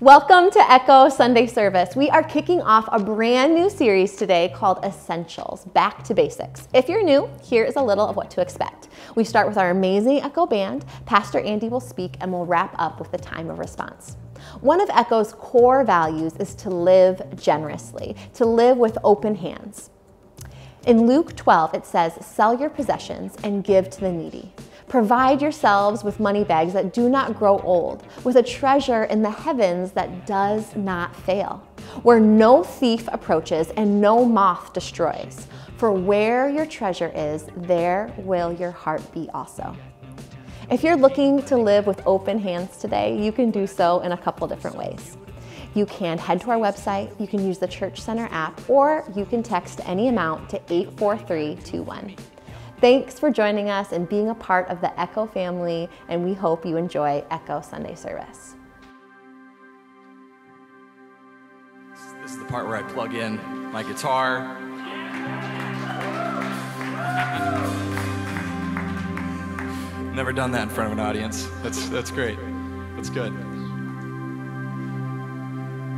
Welcome to Echo Sunday Service. We are kicking off a brand new series today called Essentials, Back to Basics. If you're new, here is a little of what to expect. We start with our amazing Echo band, Pastor Andy will speak, and we'll wrap up with the time of response. One of Echo's core values is to live generously, to live with open hands. In Luke 12, it says, "Sell your possessions and give to the needy. Provide yourselves with money bags that do not grow old, with a treasure in the heavens that does not fail, where no thief approaches and no moth destroys. For where your treasure is, there will your heart be also." If you're looking to live with open hands today, you can do so in a couple different ways. You can head to our website, you can use the Church Center app, or you can text any amount to 84321. Thanks for joining us and being a part of the Echo family, and we hope you enjoy Echo Sunday Service. This is the part where I plug in my guitar. Never done that in front of an audience. That's great. That's good.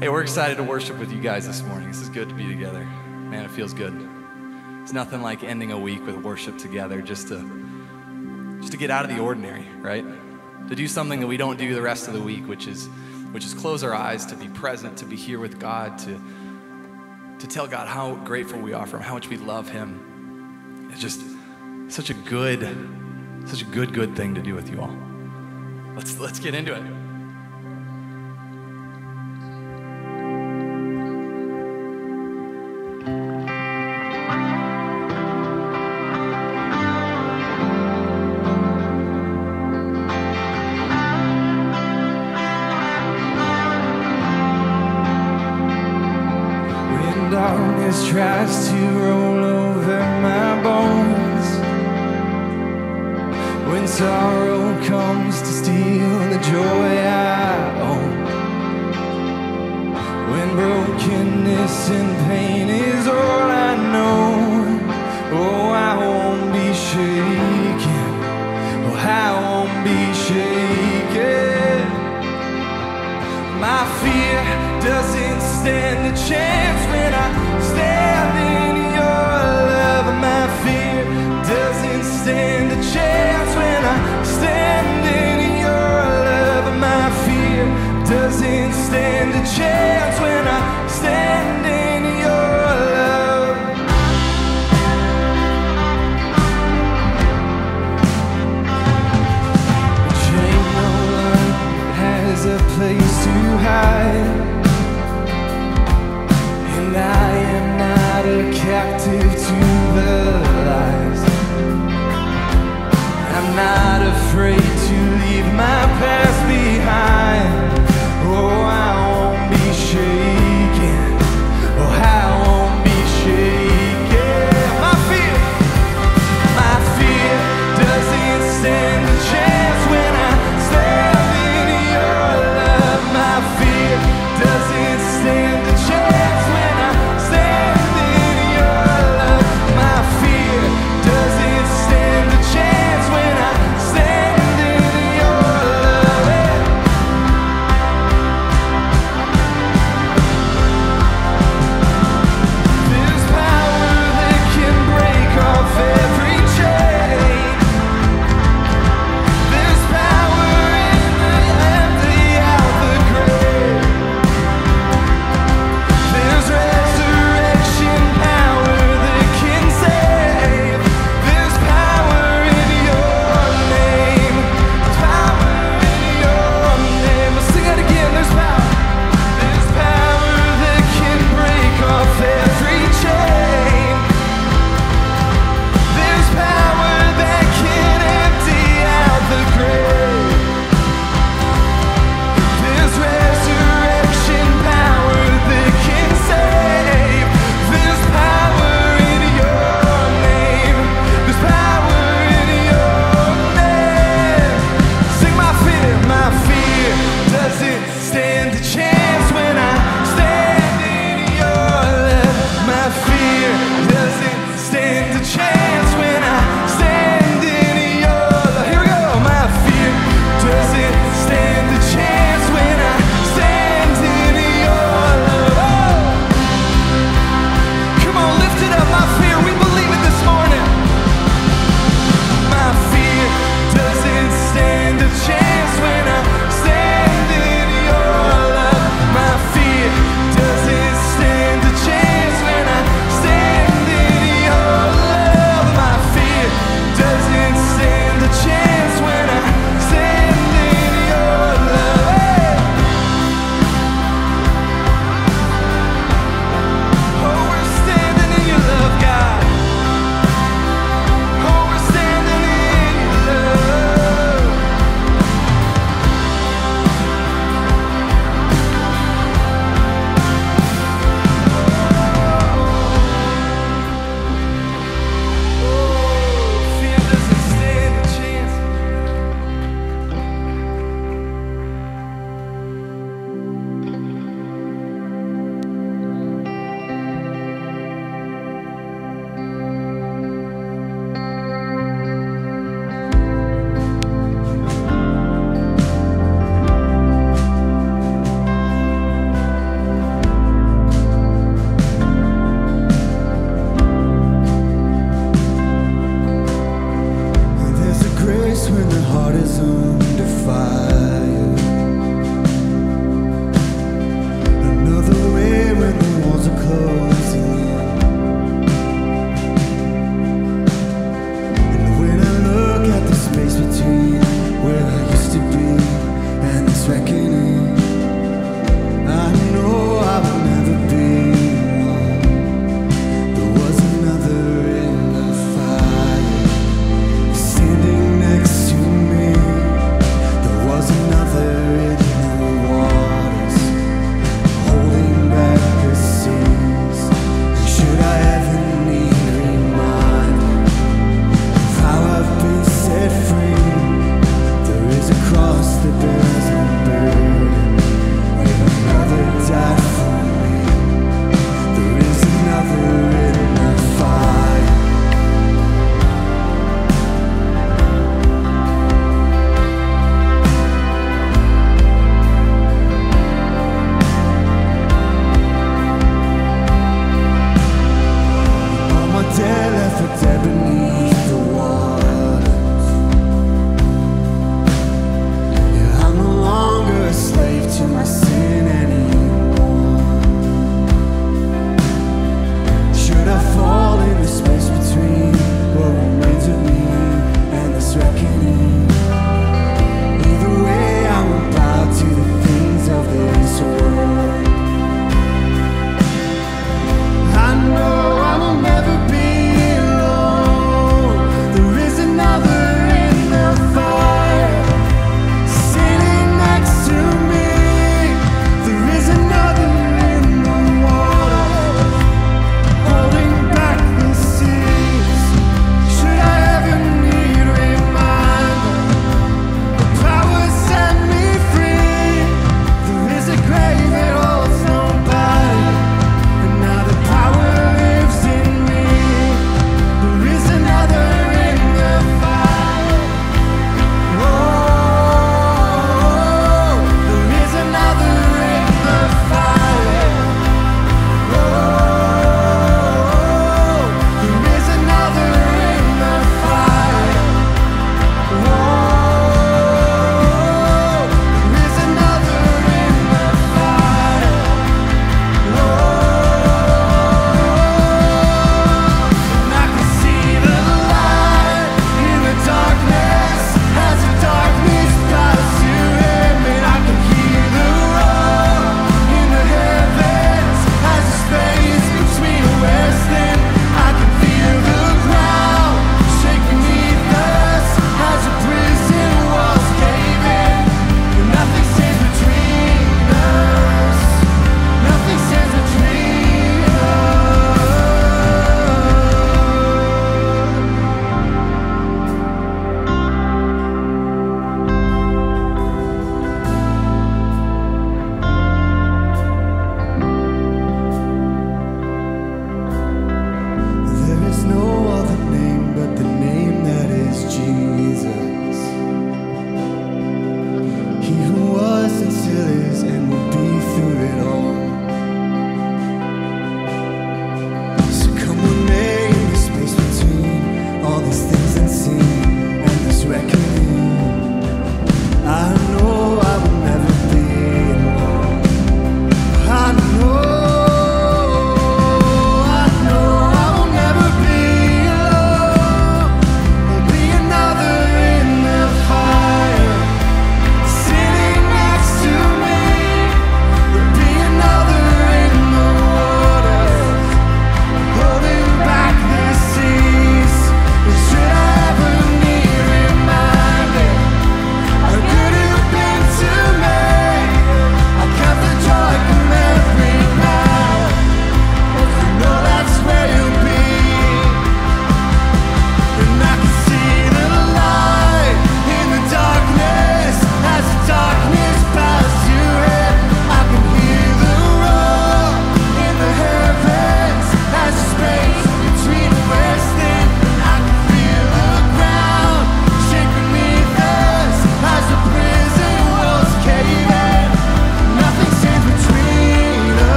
Hey, we're excited to worship with you guys this morning. This is good to be together. Man, it feels good. It's nothing like ending a week with worship together just to get out of the ordinary, right? To do something that we don't do the rest of the week, which is close our eyes, to be present, to be here with God, to tell God how grateful we are for Him, how much we love Him. It's just such a good thing to do with you all. Let's get into it. Tries to roll over my bones, when sorrow comes to steal the joy I own, when brokenness and pain is all I know, oh, I won't be shaken, oh, I won't be shaken. My fear doesn't stand a chance when I stand in your love. My fear doesn't stand a chance when I stand in your love. My fear doesn't stand a chance when I stand in your love. The chain no longer has a place to hide, and I am captive to the lies. I'm not afraid to leave my past behind. Oh, I won't be shaken. Oh, I won't be shaken. My fear doesn't stand a chance when I stand in your love. My fear doesn't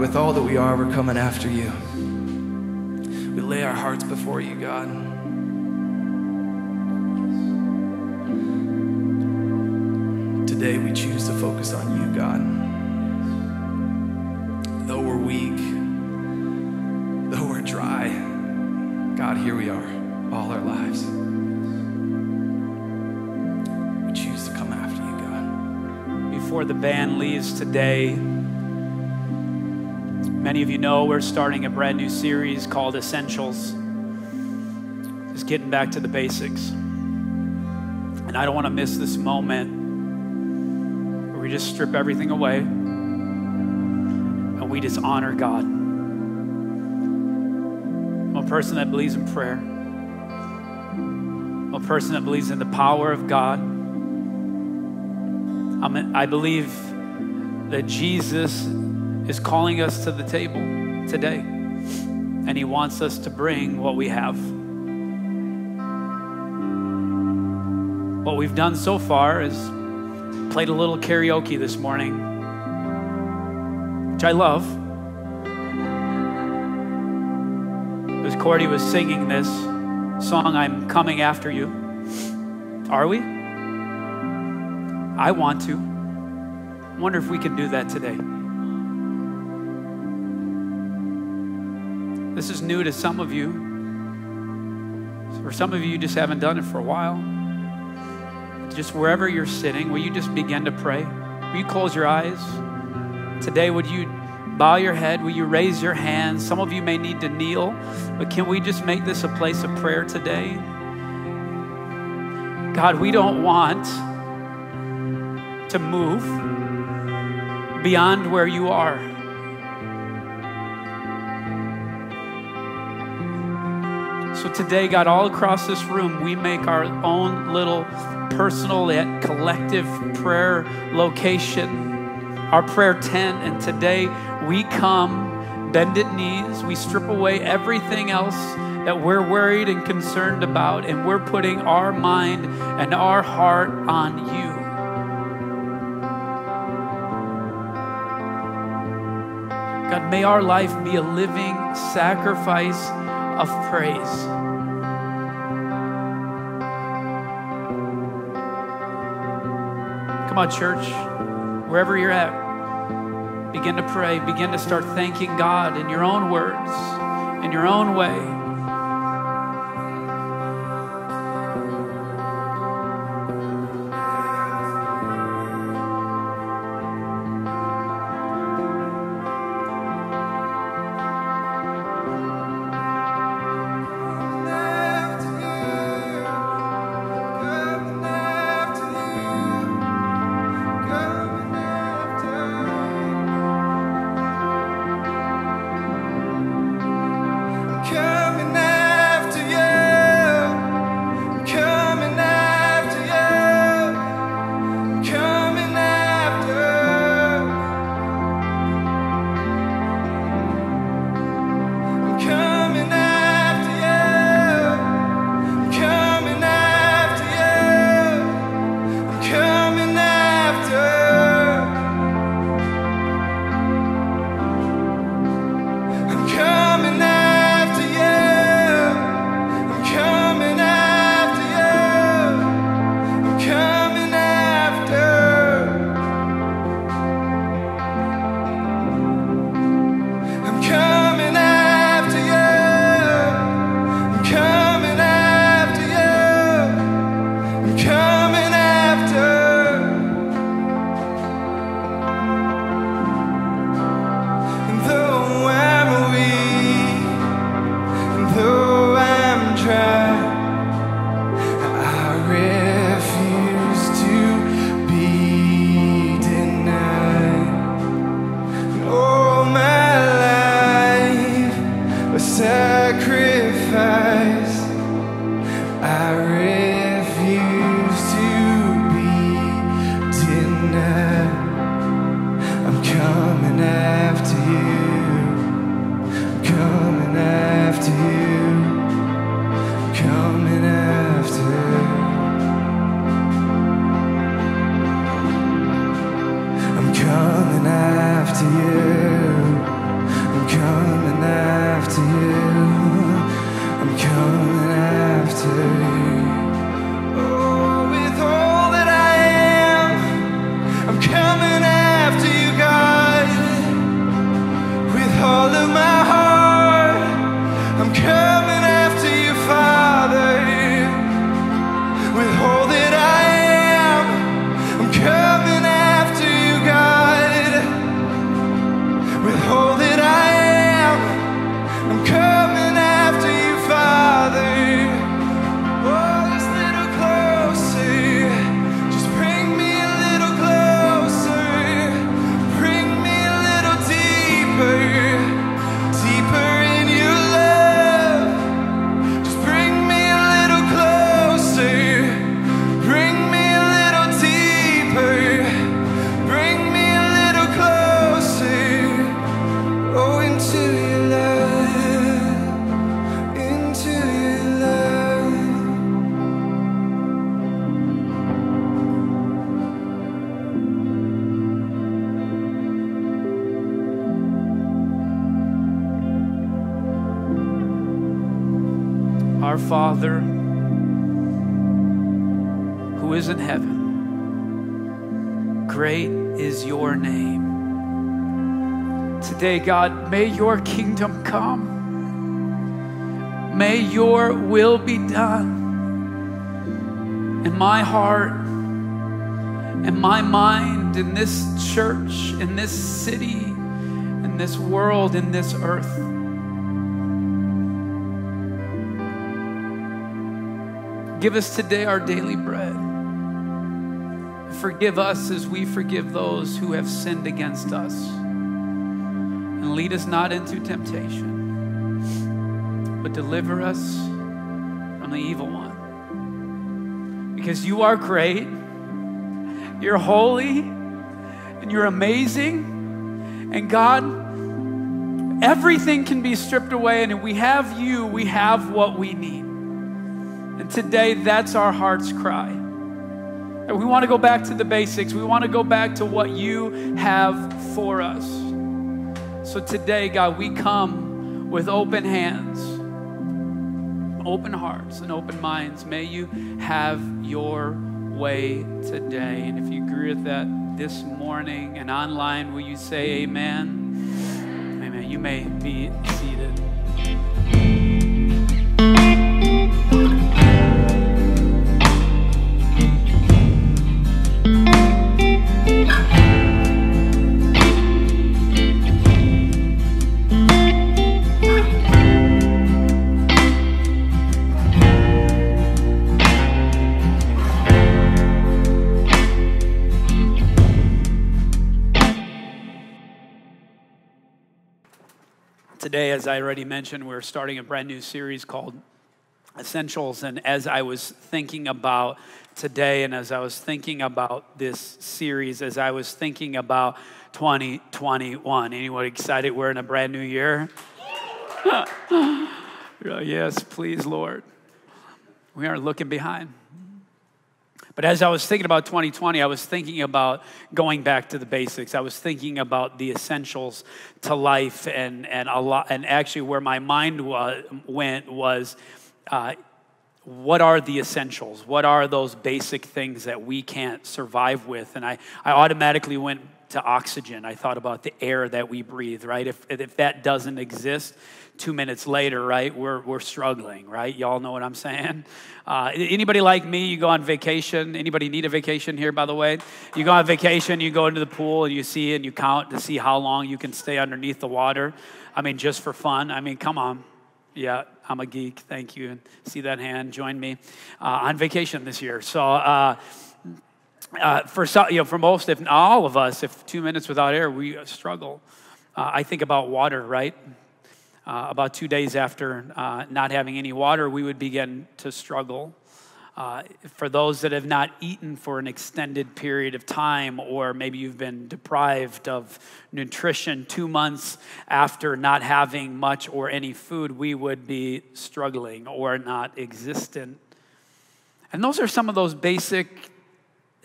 With all that we are, we're coming after you. We lay our hearts before you, God. Today we choose to focus on you, God. Though we're weak, though we're dry, God, here we are, all our lives. We choose to come after you, God. Before the band leaves today, many of you know we're starting a brand new series called Essentials. Just getting back to the basics. And I don't want to miss this moment where we just strip everything away and we just honor God. I'm a person that believes in prayer. I'm a person that believes in the power of God. I believe that Jesus is calling us to the table today. And he wants us to bring what we have. What we've done so far is played a little karaoke this morning, which I love. Because Cordy was singing this song, I'm Coming After You. Are we? I want to. I wonder if we can do that today. This is new to some of you. For some of you, you just haven't done it for a while. Just wherever you're sitting, will you just begin to pray? Will you close your eyes? Today, would you bow your head? Will you raise your hands? Some of you may need to kneel, but can we just make this a place of prayer today? God, we don't want to move beyond where you are. So today, God, all across this room, we make our own little personal yet collective prayer location, our prayer tent. And today we come, bended knees, we strip away everything else that we're worried and concerned about, and we're putting our mind and our heart on you. God, may our life be a living sacrifice of praise. Come on, church, wherever you're at, begin to pray, begin to start thanking God in your own words, in your own way. Father, who is in heaven, great is your name. Today, God, may your kingdom come. May your will be done in my heart, in my mind, in this church, in this city, in this world, in this earth. Give us today our daily bread. Forgive us as we forgive those who have sinned against us. And lead us not into temptation, but deliver us from the evil one. Because you are great, you're holy, and you're amazing. And God, everything can be stripped away, and if we have you, we have what we need. And today, that's our heart's cry. And we want to go back to the basics. We want to go back to what you have for us. So today, God, we come with open hands, open hearts, and open minds. May you have your way today. And if you agree with that this morning and online, will you say amen? Amen. You may be seated. Today, as I already mentioned, we're starting a brand new series called Essentials. And as I was thinking about today, and as I was thinking about this series, as I was thinking about 2021, anyone excited we're in a brand new year? Yes, please, Lord. We aren't looking behind. But as I was thinking about 2020, I was thinking about going back to the basics. I was thinking about the essentials to life, and a lot, and actually where my mind went was, what are the essentials? What are those basic things that we can't survive with? And I automatically went to oxygen. I thought about the air that we breathe, right? If that doesn't exist, 2 minutes later, right, we're struggling, right? Y'all know what I'm saying? Anybody like me, you go on vacation. Anybody need a vacation here, by the way? You go on vacation, you go into the pool, and you see and you count to see how long you can stay underneath the water. I mean, just for fun. I mean, come on. Yeah, I'm a geek. Thank you. See that hand? Join me on vacation this year. So for most, if not all of us, if 2 minutes without air, we struggle. I think about water, right? about 2 days after not having any water, we would begin to struggle. For those that have not eaten for an extended period of time, or maybe you've been deprived of nutrition 2 months after not having much or any food, we would be struggling or not existent. And those are some of those basic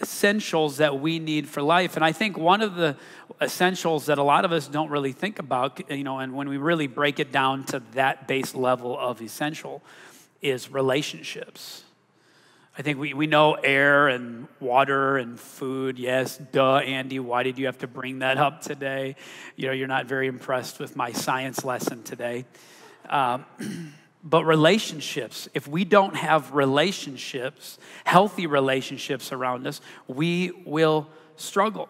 essentials that we need for life. And I think one of the essentials that a lot of us don't really think about, you know, and when we really break it down to that base level of essential, is relationships. I think we know air and water and food. Yes, duh, Andy, why did you have to bring that up today? You know, you're not very impressed with my science lesson today. But relationships, if we don't have relationships, healthy relationships around us, we will struggle.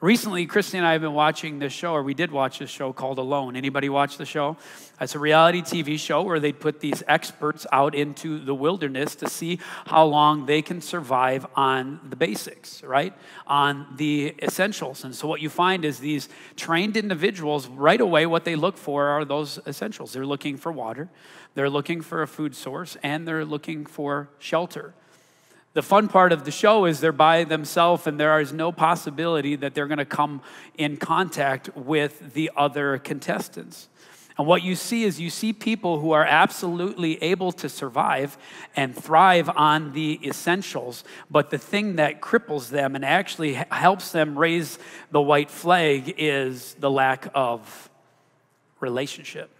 Recently, Christy and I have been watching this show, or we did watch this show called Alone. Anybody watch the show? It's a reality TV show where they put these experts out into the wilderness to see how long they can survive on the basics, right? On the essentials. And so what you find is these trained individuals, right away what they look for are those essentials. They're looking for water, they're looking for a food source, and they're looking for shelter. The fun part of the show is they're by themselves and there is no possibility that they're going to come in contact with the other contestants. And what you see is you see people who are absolutely able to survive and thrive on the essentials, but the thing that cripples them and actually helps them raise the white flag is the lack of relationship.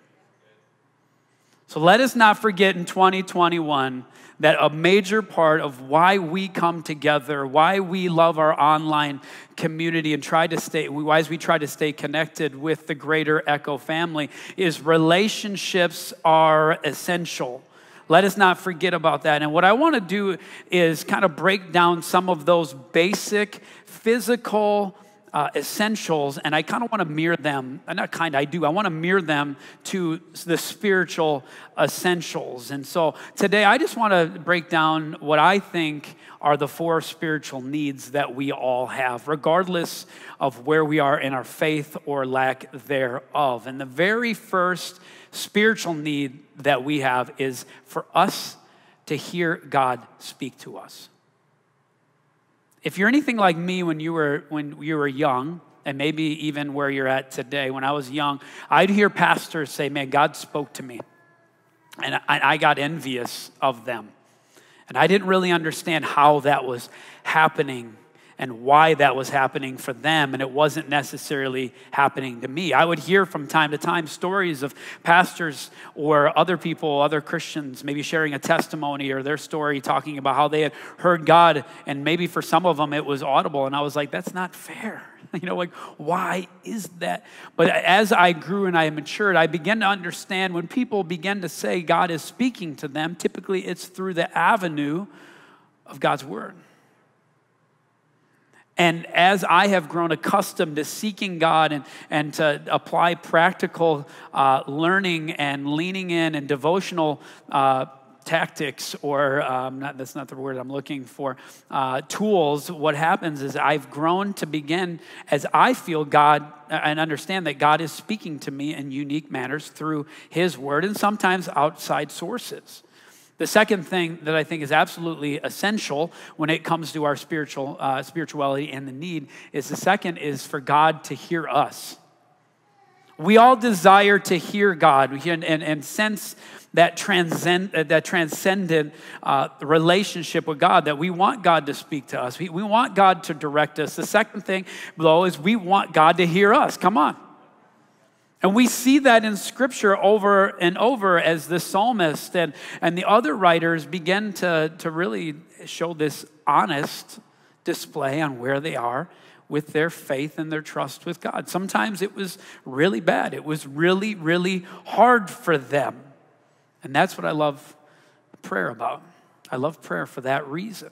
So let us not forget in 2021 that a major part of why we come together, why we love our online community and why we try to stay connected with the greater Echo family is relationships are essential. Let us not forget about that. And what I want to do is kind of break down some of those basic physical essentials, and I kind of want to mirror them. I want to mirror them to the spiritual essentials. And so today I just want to break down what I think are the four spiritual needs that we all have, regardless of where we are in our faith or lack thereof. And the very first spiritual need that we have is for us to hear God speak to us. If you're anything like me when you were young, and maybe even where you're at today, when I was young, I'd hear pastors say, man, God spoke to me. And I got envious of them. And I didn't really understand how that was happening and why that was happening for them, and it wasn't necessarily happening to me. I would hear from time to time stories of pastors or other people, other Christians, maybe sharing a testimony or their story, talking about how they had heard God, and maybe for some of them it was audible, and I was like, that's not fair. You know, like, why is that? But as I grew and I matured, I began to understand when people begin to say God is speaking to them, typically it's through the avenue of God's word. And as I have grown accustomed to seeking God and to apply practical learning and leaning in and devotional tactics or, that's not the word I'm looking for, tools, what happens is I've grown to begin as I feel God and understand that God is speaking to me in unique manners through his word and sometimes outside sources. The second thing that I think is absolutely essential when it comes to our spirituality and the need is for God to hear us. We all desire to hear God and sense that transcendent relationship with God, that we want God to speak to us. We want God to direct us. The second thing, though, is we want God to hear us. Come on. And we see that in Scripture over and over as the psalmist and the other writers begin to really show this honest display on where they are with their faith and their trust with God. Sometimes it was really bad. It was really, really hard for them. And that's what I love prayer about. I love prayer for that reason.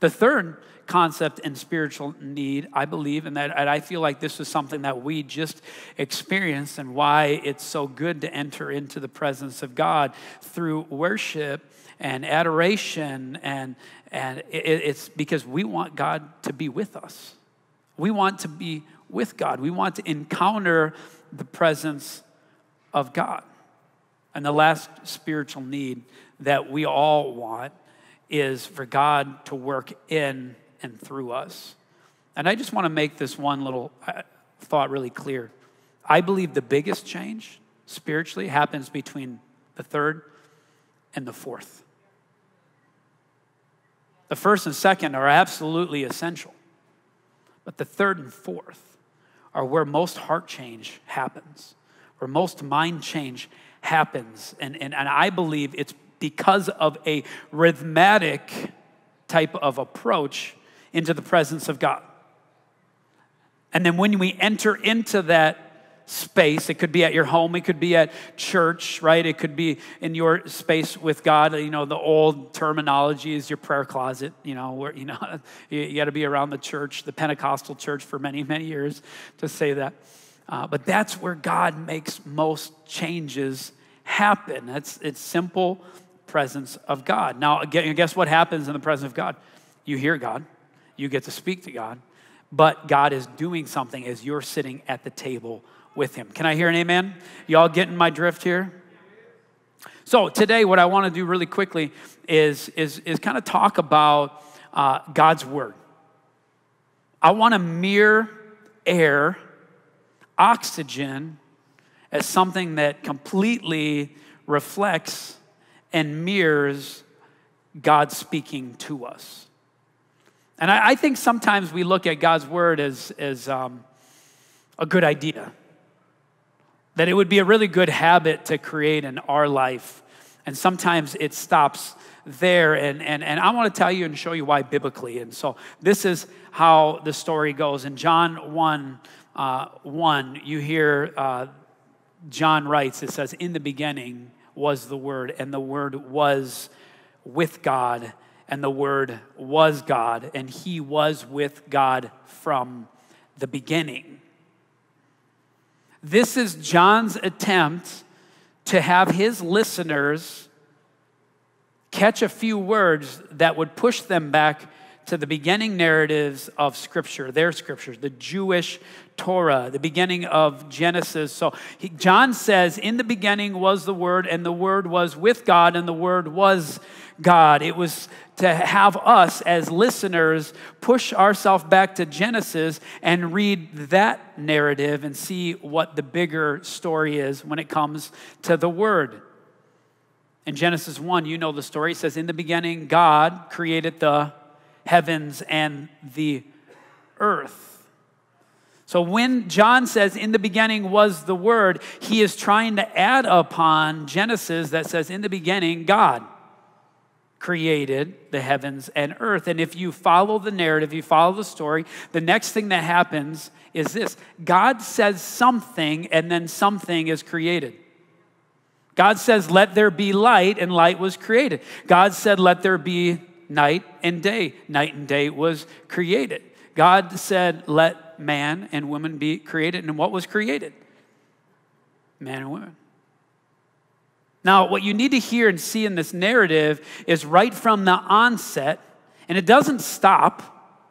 The third concept in spiritual need, I believe, and I feel like this is something that we just experienced and why it's so good to enter into the presence of God through worship and adoration, and it's because we want God to be with us. We want to be with God. We want to encounter the presence of God. And the last spiritual need that we all want is for God to work in and through us. And I just want to make this one little thought really clear. I believe the biggest change spiritually happens between the third and the fourth. The first and second are absolutely essential, but the third and fourth are where most heart change happens, where most mind change happens. And I believe it's because of a rhythmic type of approach into the presence of God. And then when we enter into that space, it could be at your home, it could be at church, right? It could be in your space with God. You know, the old terminology is your prayer closet, you know, where, you know, you got to be around the church, the Pentecostal church for many, many years to say that. But that's where God makes most changes happen. It's simple presence of God. Now, again, guess what happens in the presence of God? You hear God. You get to speak to God. But God is doing something as you're sitting at the table with him. Can I hear an amen? Y'all getting my drift here? So today what I want to do really quickly is kind of talk about God's word. I want to mirror air, oxygen, as something that completely reflects and mirrors God speaking to us. And I think sometimes we look at God's word as a good idea, that it would be a really good habit to create in our life. And sometimes it stops there. And I want to tell you and show you why biblically. And so this is how the story goes. In John 1, you hear John writes, it says, "In the beginning was the Word, and the Word was with God, and the Word was God, and he was with God from the beginning." This is John's attempt to have his listeners catch a few words that would push them back to the beginning narratives of Scripture, their Scriptures, the Jewish Torah, the beginning of Genesis. So John says, "In the beginning was the Word, and the Word was with God, and the Word was God." It was to have us as listeners push ourselves back to Genesis and read that narrative and see what the bigger story is when it comes to the Word. In Genesis 1, you know the story. It says, "In the beginning, God created the heavens and the earth." So when John says, "In the beginning was the Word," he is trying to add upon Genesis that says, "In the beginning, God created the heavens and earth." And if you follow the narrative, you follow the story, the next thing that happens is this: God says something, and then something is created. God says, "Let there be light," and light was created. God said, "Let there be night and day." Night and day was created. God said, "Let man and woman be created." And what was created? Man and woman. Now, what you need to hear and see in this narrative is right from the onset, and it doesn't stop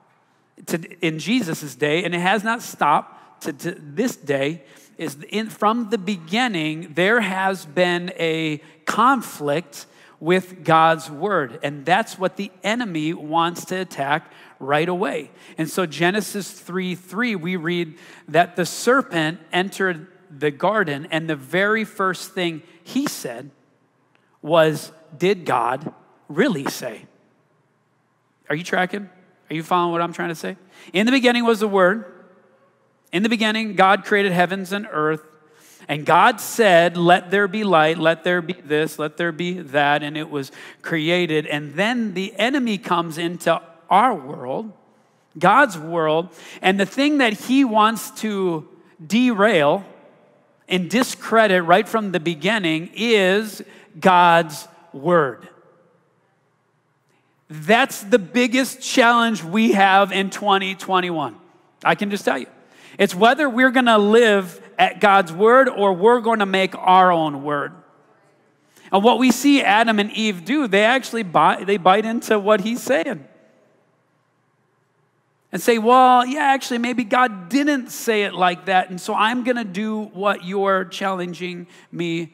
in Jesus' day, and it has not stopped to this day, is from the beginning, there has been a conflict with God's word. And that's what the enemy wants to attack right away. And so Genesis 3:3, we read that the serpent entered the garden, and the very first thing he said was, "Did God really say?" Are you tracking? Are you following what I'm trying to say? In the beginning was the word. In the beginning, God created heavens and earth. And God said, "Let there be light, let there be this, let there be that," and it was created. And then the enemy comes into our world, God's world, and the thing that he wants to derail and discredit right from the beginning is God's word. That's the biggest challenge we have in 2021. I can just tell you. It's whether we're going to live at God's word or we're going to make our own word. And what we see Adam and Eve do, they actually bite into what he's saying. And say, "Well, yeah, actually, maybe God didn't say it like that, and so I'm going to do what you're challenging me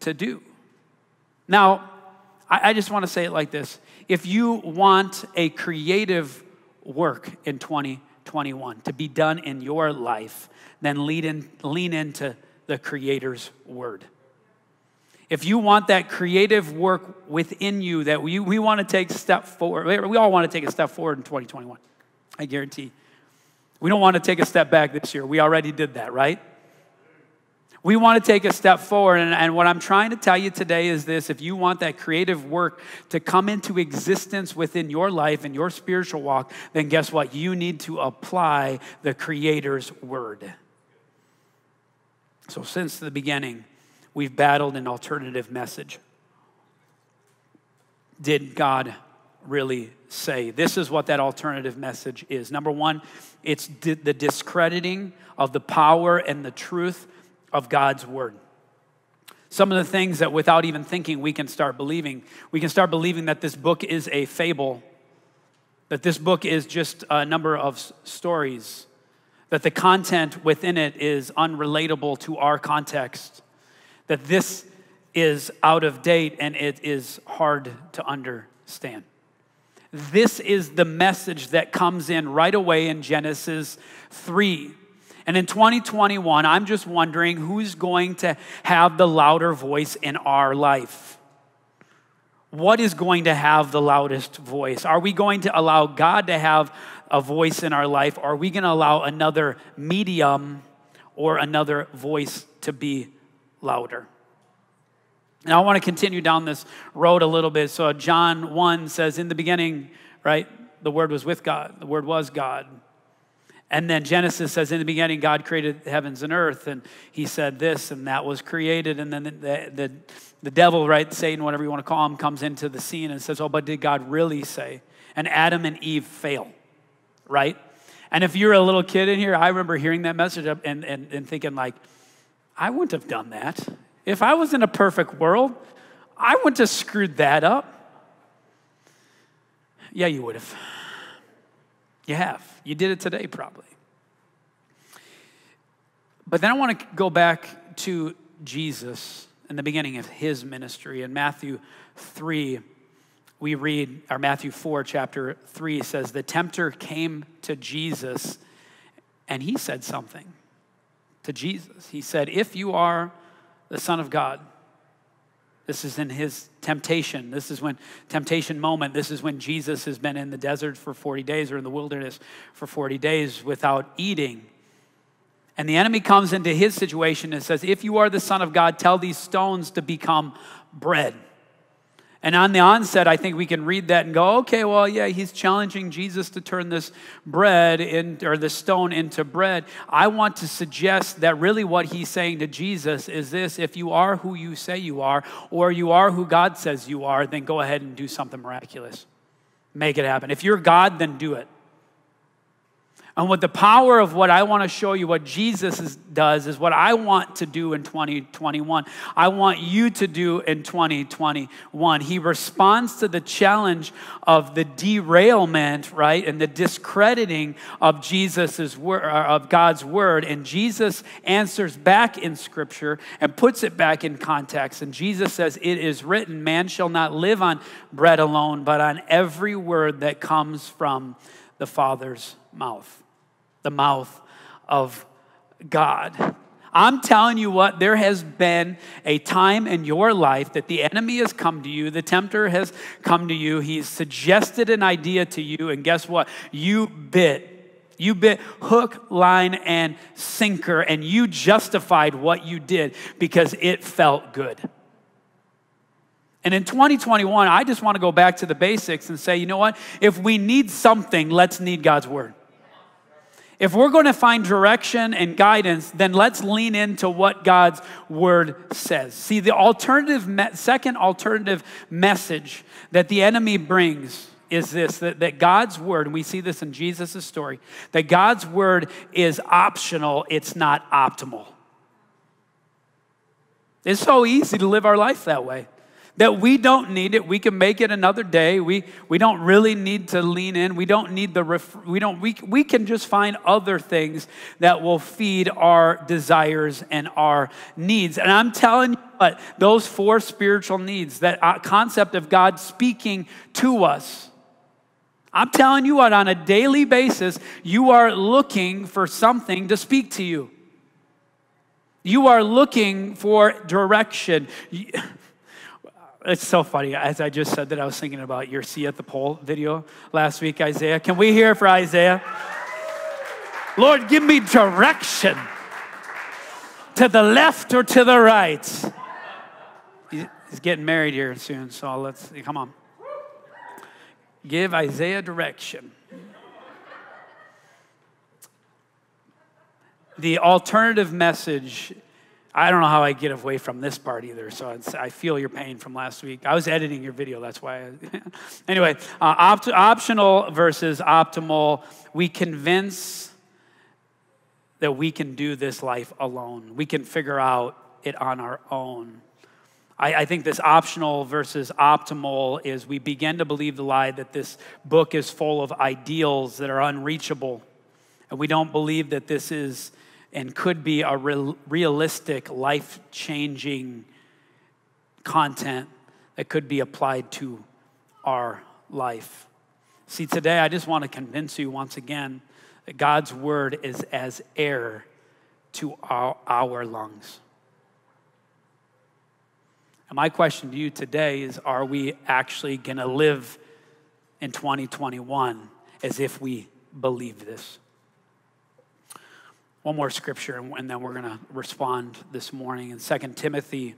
to do. Now, I just want to say it like this. If you want a creative work in 2021 to be done in your life, then lean into the Creator's word. If you want that creative work within you, that we want to take a step forward. We all want to take a step forward in 2021. I guarantee. We don't want to take a step back this year. We already did that, right? We want to take a step forward. And what I'm trying to tell you today is this. If you want that creative work to come into existence within your life and your spiritual walk, then guess what? You need to apply the Creator's word. So since the beginning, we've battled an alternative message. Did God really say? This is what that alternative message is. Number one, it's the discrediting of the power and the truth of God's word. Some of the things that without even thinking we can start believing. We can start believing that this book is a fable, that this book is just a number of stories, that the content within it is unrelatable to our context, that this is out of date and it is hard to understand. This is the message that comes in right away in Genesis 3. And in 2021, I'm just wondering who's going to have the louder voice in our life. What is going to have the loudest voice? Are we going to allow God to have a voice in our life? Or are we going to allow another medium or another voice to be louder? And I want to continue down this road a little bit. So John 1 says, in the beginning, right, the Word was with God. The Word was God. And then Genesis says, in the beginning, God created heavens and earth, and he said this, and that was created. And then the devil, right, Satan, whatever you want to call him, comes into the scene and says, oh, but did God really say? And Adam and Eve fail, right? And if you're a little kid in here, I remember hearing that message and thinking, like, I wouldn't have done that. If I was in a perfect world, I wouldn't have screwed that up. Yeah, you would have. You have. You did it today, probably. But then I want to go back to Jesus in the beginning of his ministry. In Matthew 3, we read, or Matthew 4, chapter 3 says, the tempter came to Jesus and he said something to Jesus. He said, if you are the Son of God. This is in his temptation. This is when temptation moment. This is when Jesus has been in the desert for 40 days or in the wilderness for 40 days without eating. And the enemy comes into his situation and says, if you are the Son of God, tell these stones to become bread. And on the onset, I think we can read that and go, okay, well, yeah, he's challenging Jesus to turn this bread in, or this stone into bread. I want to suggest that really what he's saying to Jesus is this: if you are who you say you are, or you are who God says you are, then go ahead and do something miraculous. Make it happen. If you're God, then do it. And what the power of what I want to show you, what Jesus does, is what I want to do in 2021. I want you to do in 2021. He responds to the challenge of the derailment, right, and the discrediting of Jesus' word, of God's word. And Jesus answers back in Scripture and puts it back in context. And Jesus says, it is written, man shall not live on bread alone, but on every word that comes from the Father's mouth. The mouth of God. I'm telling you what, there has been a time in your life that the enemy has come to you, the tempter has come to you, he's suggested an idea to you, and guess what? You bit hook, line, and sinker, and you justified what you did because it felt good. And in 2021, I just want to go back to the basics and say, you know what? If we need something, let's need God's word. If we're going to find direction and guidance, then let's lean into what God's word says. See, the second alternative message that the enemy brings is this, that God's word, and we see this in Jesus' story, that God's word is optional, it's not optimal. It's so easy to live our life that way. that we don't need it. We can make it another day. We don't really need to lean in. We don't need the we can just find other things that will feed our desires and our needs. And I'm telling you what, those four spiritual needs, that concept of God speaking to us, I'm telling you what, on a daily basis, you are looking for something to speak to you. You are looking for direction. It's so funny. As I just said that, I was thinking about your See at the Pole video last week, Isaiah. Can we hear for Isaiah? Lord, give me direction. To the left or to the right? He's getting married here soon, so let's, come on. Give Isaiah direction. The alternative message, I don't know how I get away from this part either, so it's, I feel your pain from last week. I was editing your video, that's why. Anyway, optional versus optimal. We convince that we can do this life alone. We can figure out it on our own. I think this optional versus optimal is we begin to believe the lie that this book is full of ideals that are unreachable, and we don't believe that this is and could be a realistic, life-changing content that could be applied to our life. See, today I just want to convince you once again that God's word is as air to our lungs. And my question to you today is, are we actually going to live in 2021 as if we believe this? One more scripture, and then we're going to respond this morning. In 2 Timothy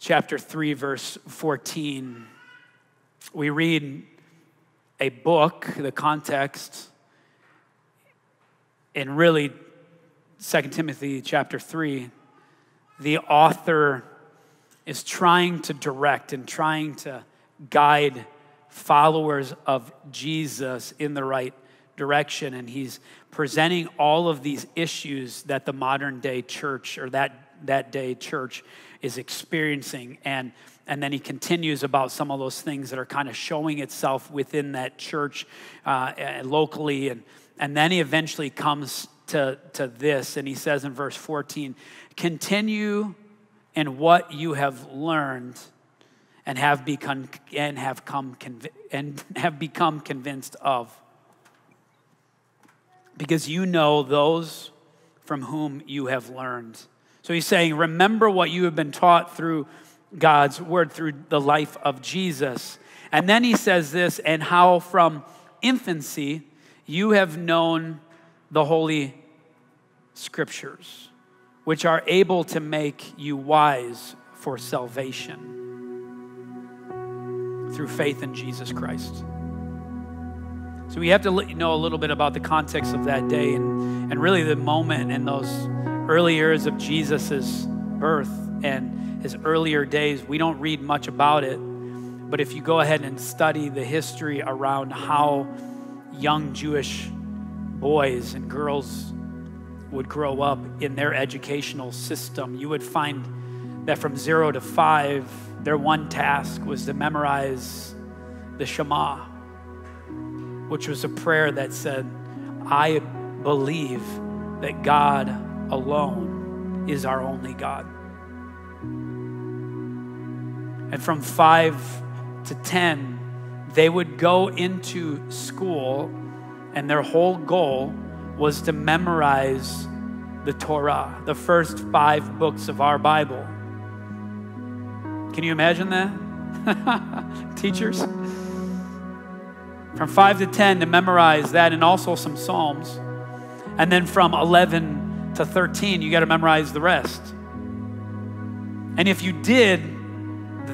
chapter 3, verse 14, we read a book, the context, and really 2 Timothy chapter 3, the author is trying to direct and trying to guide followers of Jesus in the right direction, and he's presenting all of these issues that the modern day church, or that day church, is experiencing, and then he continues about some of those things that are kind of showing itself within that church locally, and then he eventually comes to this, and he says in verse 14, continue in what you have learned and have become convinced of. Because you know those from whom you have learned. So he's saying, remember what you have been taught through God's word, through the life of Jesus. And then he says this, and how from infancy you have known the Holy Scriptures, which are able to make you wise for salvation through faith in Jesus Christ. So we have to let you know a little bit about the context of that day, and really the moment in those early years of Jesus' birth and his earlier days. We don't read much about it, but if you go ahead and study the history around how young Jewish boys and girls would grow up in their educational system, you would find that from 0 to 5, their one task was to memorize the Shema, which was a prayer that said, I believe that God alone is our only God. And from 5 to 10, they would go into school, and their whole goal was to memorize the Torah, the first 5 books of our Bible. Can you imagine that? Teachers? From 5 to 10 to memorize that, and also some Psalms. And then from 11 to 13, you got to memorize the rest. And if you did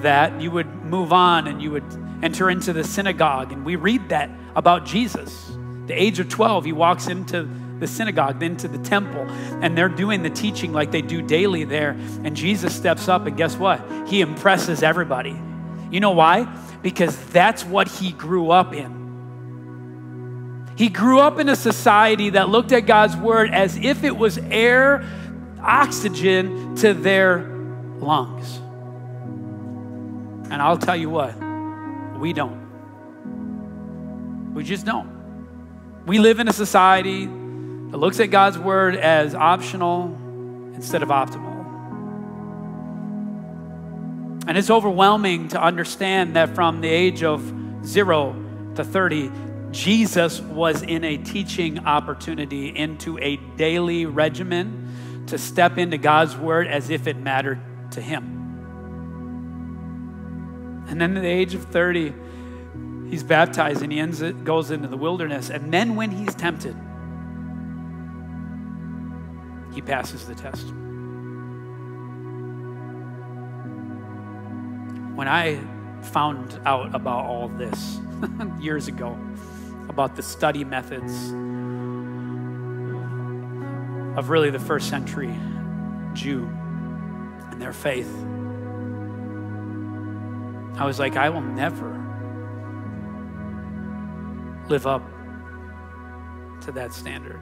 that, you would move on and you would enter into the synagogue. And we read that about Jesus. The age of 12, he walks into the synagogue, then to the temple. And they're doing the teaching like they do daily there. And Jesus steps up, and guess what? He impresses everybody. You know why? Because that's what he grew up in. He grew up in a society that looked at God's word as if it was air, oxygen to their lungs. And I'll tell you what, we don't. We just don't. We live in a society that looks at God's word as optional instead of optimal. And it's overwhelming to understand that from the age of 0 to 30, Jesus was in a teaching opportunity, into a daily regimen to step into God's word as if it mattered to him. And then at the age of 30, he's baptized and he goes into the wilderness. And then when he's tempted, he passes the test. When I found out about all this years ago, about the study methods of really the first century Jew and their faith, I was like, I will never live up to that standard.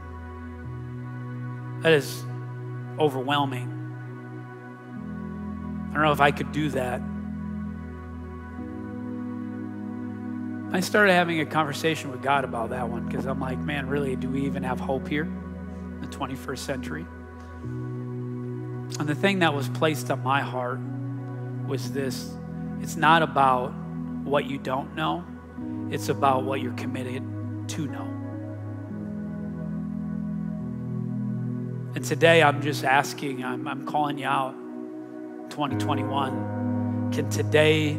That is overwhelming. I don't know if I could do that. I started having a conversation with God about that one, because I'm like, man, really, do we even have hope here in the 21st century? And the thing that was placed on my heart was this: it's not about what you don't know, it's about what you're committed to know. And today I'm just asking, I'm calling you out, 2021, can today,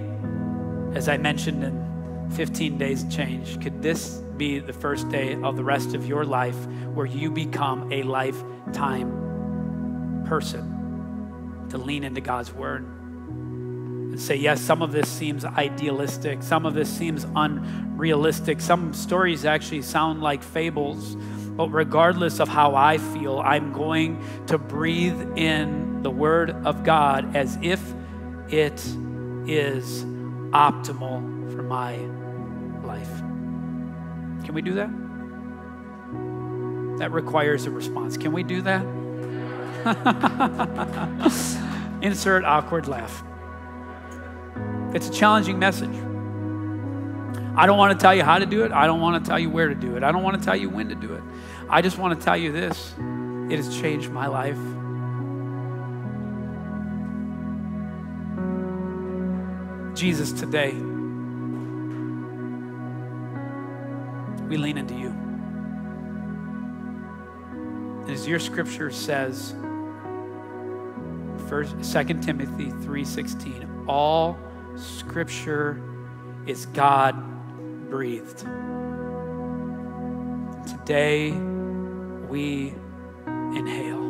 as I mentioned in 15 days change, could this be the first day of the rest of your life where you become a lifetime person to lean into God's word and say, yes, some of this seems idealistic, some of this seems unrealistic, some stories actually sound like fables, but regardless of how I feel, I'm going to breathe in the word of God as if it is optimal for my life. Can we do that? That requires a response. Can we do that? Insert awkward laugh. It's a challenging message. I don't want to tell you how to do it. I don't want to tell you where to do it. I don't want to tell you when to do it. I just want to tell you this: it has changed my life. Jesus, today, we lean into you. And as your scripture says, 2 Timothy 3:16, all scripture is God-breathed. Today, we inhale.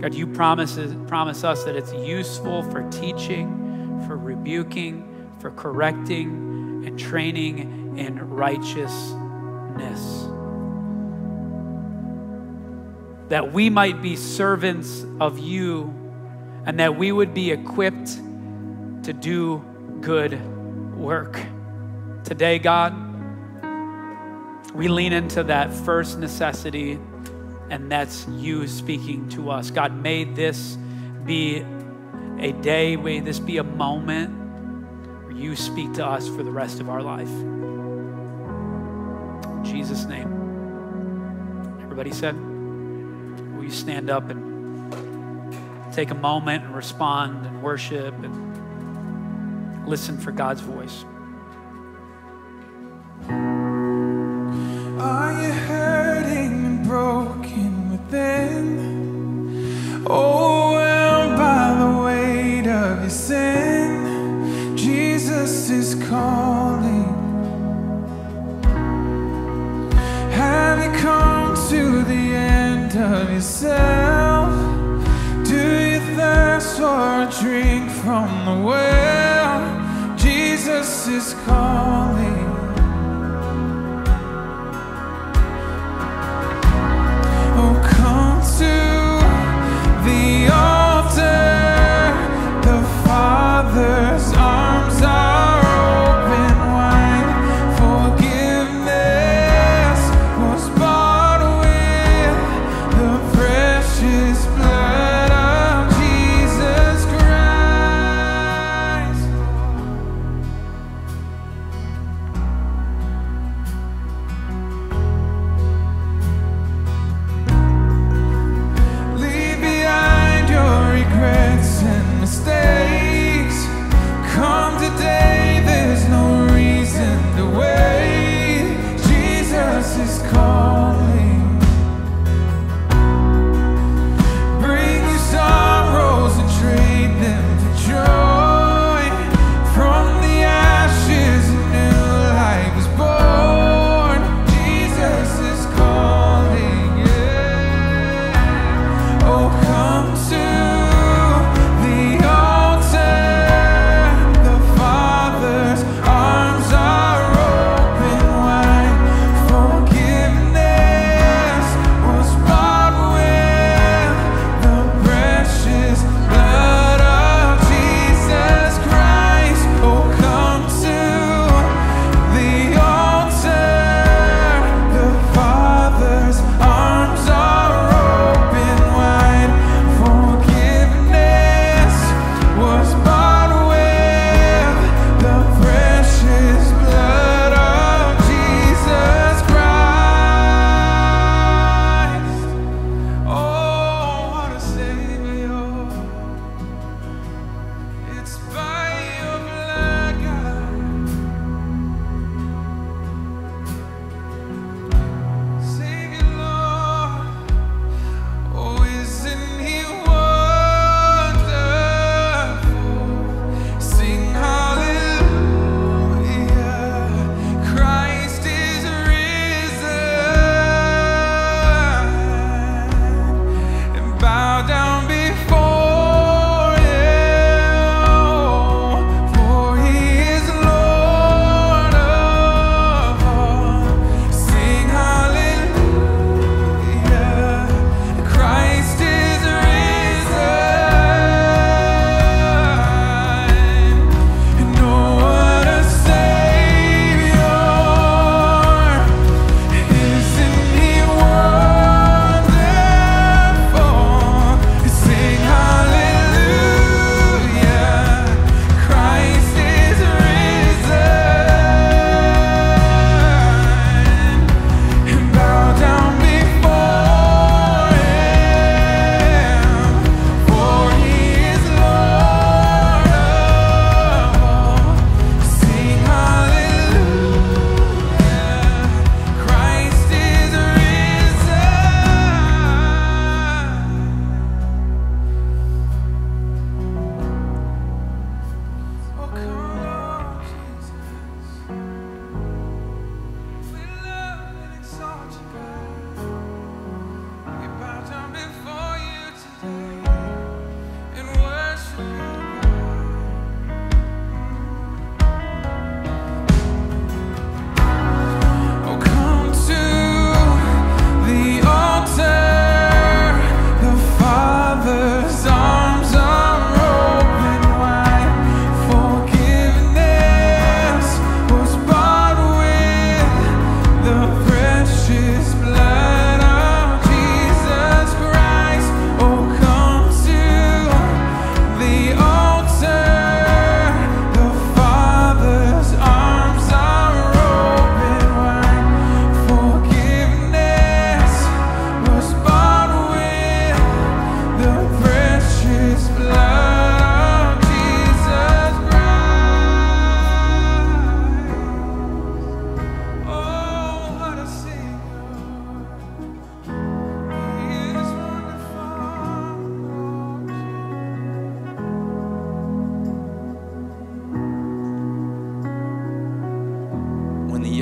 God, you promise us that it's useful for teaching, for rebuking, for correcting, and training in righteousness, that we might be servants of you and that we would be equipped to do good work. Today, God, we lean into that first necessity, and that's you speaking to us. God, may this be a day, may this be a moment where you speak to us for the rest of our life. In Jesus' name. Everybody said, will you stand up and take a moment and respond and worship and listen for God's voice? Are you hurting and broken? Overwhelmed by the weight of your sin, Jesus is calling. Have you come to the end of yourself? Do you thirst for a drink from the well? Jesus is calling.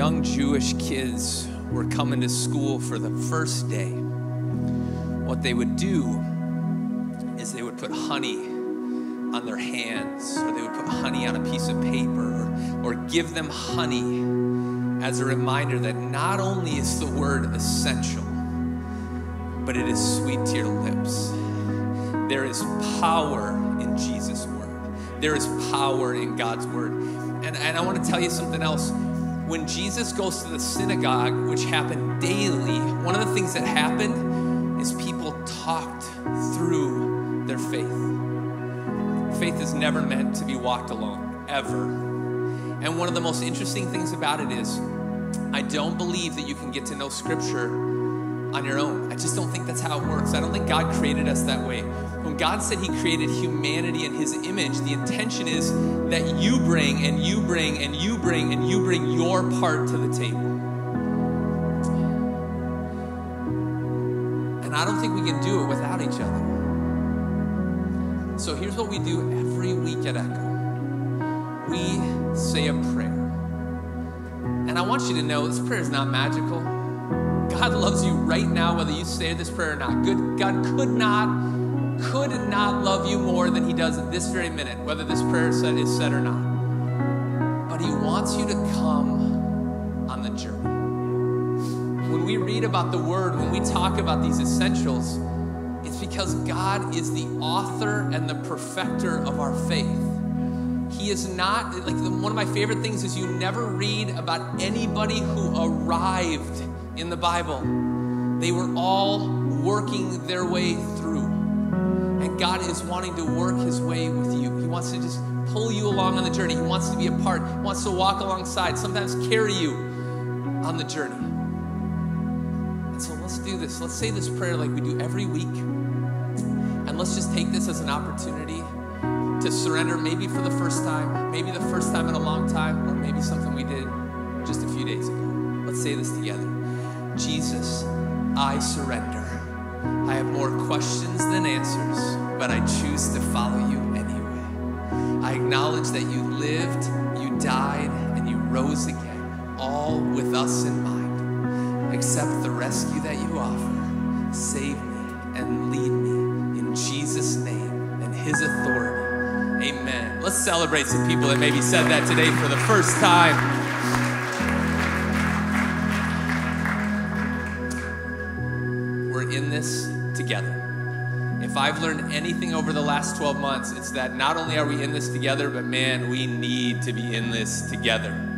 young Jewish kids were coming to school for the first day, what they would do is they would put honey on their hands, or they would put honey on a piece of paper, or give them honey as a reminder that not only is the word essential, but it is sweet to your lips. There is power in Jesus' word. There is power in God's word. And I want to tell you something else. When Jesus goes to the synagogue, which happened daily, one of the things that happened is people talked through their faith. Faith is never meant to be walked alone, ever. And one of the most interesting things about it is, I don't believe that you can get to know Scripture on your own. I just don't think that's how it works. I don't think God created us that way. When God said he created humanity in his image, the intention is that you bring and you bring and you bring and you bring your part to the table. And I don't think we can do it without each other. So here's what we do every week at Echo. We say a prayer. And I want you to know this prayer is not magical. God loves you right now, whether you say this prayer or not. God could not love you more than he does at this very minute, whether this prayer is said or not. But he wants you to come on the journey. When we read about the word, when we talk about these essentials, it's because God is the author and the perfecter of our faith. He is not, like, one of my favorite things is you never read about anybody who arrived in the Bible. They were all working their way through. And God is wanting to work his way with you. He wants to just pull you along on the journey. He wants to be a part. He wants to walk alongside, sometimes carry you on the journey. And so let's do this. Let's say this prayer like we do every week. And let's just take this as an opportunity to surrender, maybe for the first time, maybe the first time in a long time, or maybe something we did just a few days ago. Let's say this together. Jesus, I surrender. I have more questions than answers, but I choose to follow you anyway. I acknowledge that you lived, you died, and you rose again, all with us in mind. Accept the rescue that you offer. Save me and lead me in Jesus' name and his authority. Amen. Let's celebrate some people that maybe said that today for the first time. In this together. If I've learned anything over the last 12 months, it's that not only are we in this together, but man, we need to be in this together.